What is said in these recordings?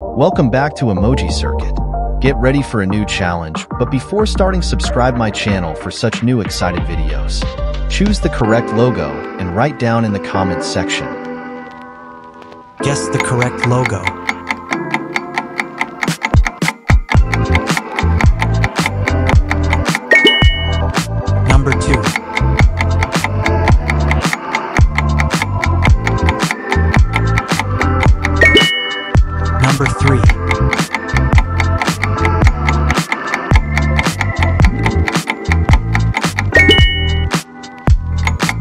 Welcome back to Emoji Circuit. Get ready for a new challenge, but before starting, subscribe my channel for such new excited videos. Choose the correct logo and write down in the comments section. Guess the correct logo. Number 3.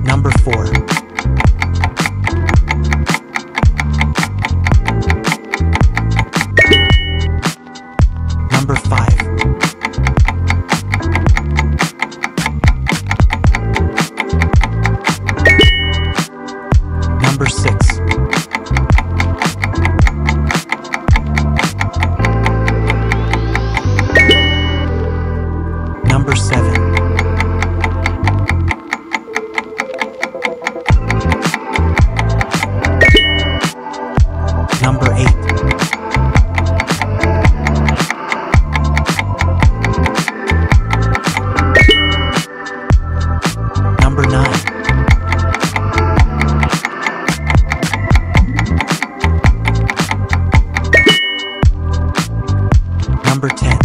Number 4. Number 5. Number 6. Number 7. Number 8. Number 9. Number 10.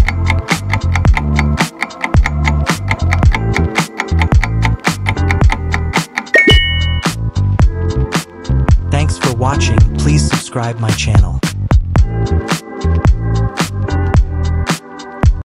Watching, please subscribe my channel.